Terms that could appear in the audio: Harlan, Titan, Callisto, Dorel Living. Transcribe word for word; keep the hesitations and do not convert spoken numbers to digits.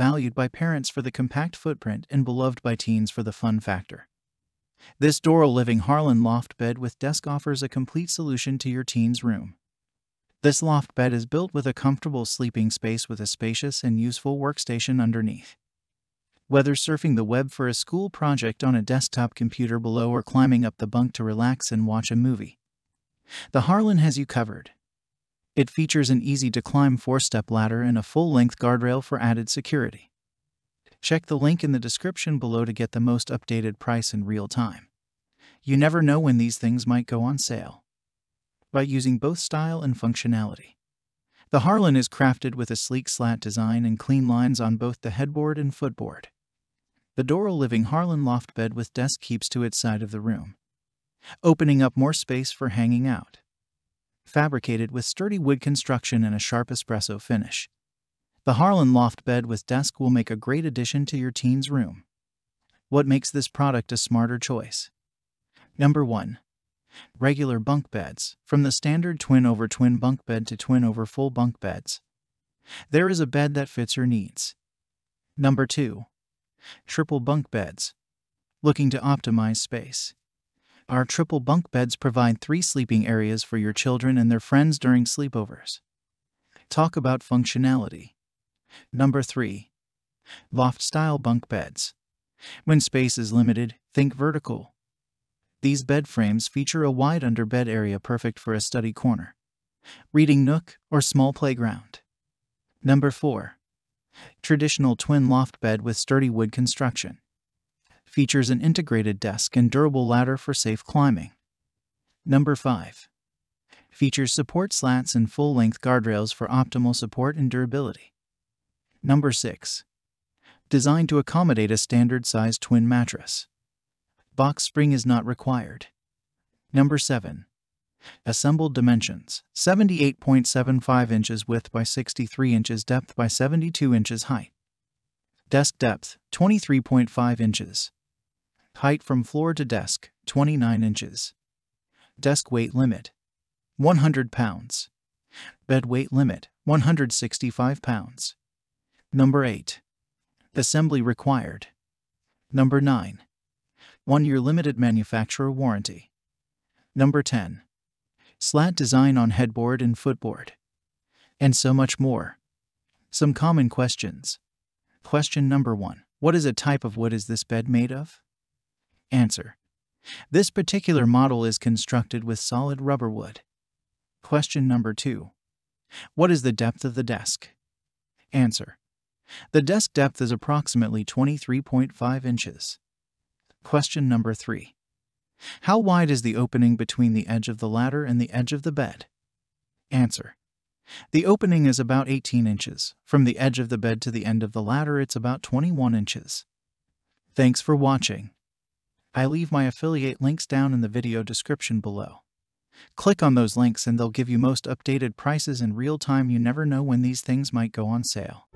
valued by parents for the compact footprint and beloved by teens for the fun factor. This Dorel Living Harlan loft bed with desk offers a complete solution to your teen's room. This loft bed is built with a comfortable sleeping space with a spacious and useful workstation underneath. Whether surfing the web for a school project on a desktop computer below or climbing up the bunk to relax and watch a movie, the Harlan has you covered. It features an easy-to-climb four-step ladder and a full-length guardrail for added security. Check the link in the description below to get the most updated price in real time. You never know when these things might go on sale. By using both style and functionality, the Harlan is crafted with a sleek slat design and clean lines on both the headboard and footboard. The Dorel Living Harlan loft bed with desk keeps to its side of the room, opening up more space for hanging out. Fabricated with sturdy wood construction and a sharp espresso finish, the Harlan loft bed with desk will make a great addition to your teen's room. What makes this product a smarter choice? Number one. Regular bunk beds. From the standard twin over twin bunk bed to twin over full bunk beds, there is a bed that fits your needs. Number two. Triple bunk beds. Looking to optimize space? Our triple bunk beds provide three sleeping areas for your children and their friends during sleepovers. Talk about functionality. Number three. Loft-style bunk beds. When space is limited, think vertical. These bed frames feature a wide underbed area perfect for a study corner, reading nook, or small playground. Number four. Traditional twin loft bed with sturdy wood construction. Features an integrated desk and durable ladder for safe climbing. Number five. Features support slats and full-length guardrails for optimal support and durability. Number six. Designed to accommodate a standard-sized twin mattress. Box spring is not required. Number seven. Assembled dimensions: seventy-eight point seven five inches width by sixty-three inches depth by seventy-two inches height. Desk depth: twenty-three point five inches. Height from floor to desk, twenty-nine inches. Desk weight limit, one hundred pounds. Bed weight limit, one hundred sixty-five pounds. Number eight. Assembly required. Number nine. one year limited manufacturer warranty. Number ten. Slat design on headboard and footboard. And so much more. Some common questions. Question number one. What is a type of wood is this bed made of? Answer. This particular model is constructed with solid rubber wood. Question number two. What is the depth of the desk? Answer. The desk depth is approximately twenty-three point five inches. Question number three. How wide is the opening between the edge of the ladder and the edge of the bed? Answer. The opening is about eighteen inches. From the edge of the bed to the end of the ladder, it's about twenty-one inches. Thanks for watching. I leave my affiliate links down in the video description below. Click on those links and they'll give you most updated prices in real time. You never know when these things might go on sale.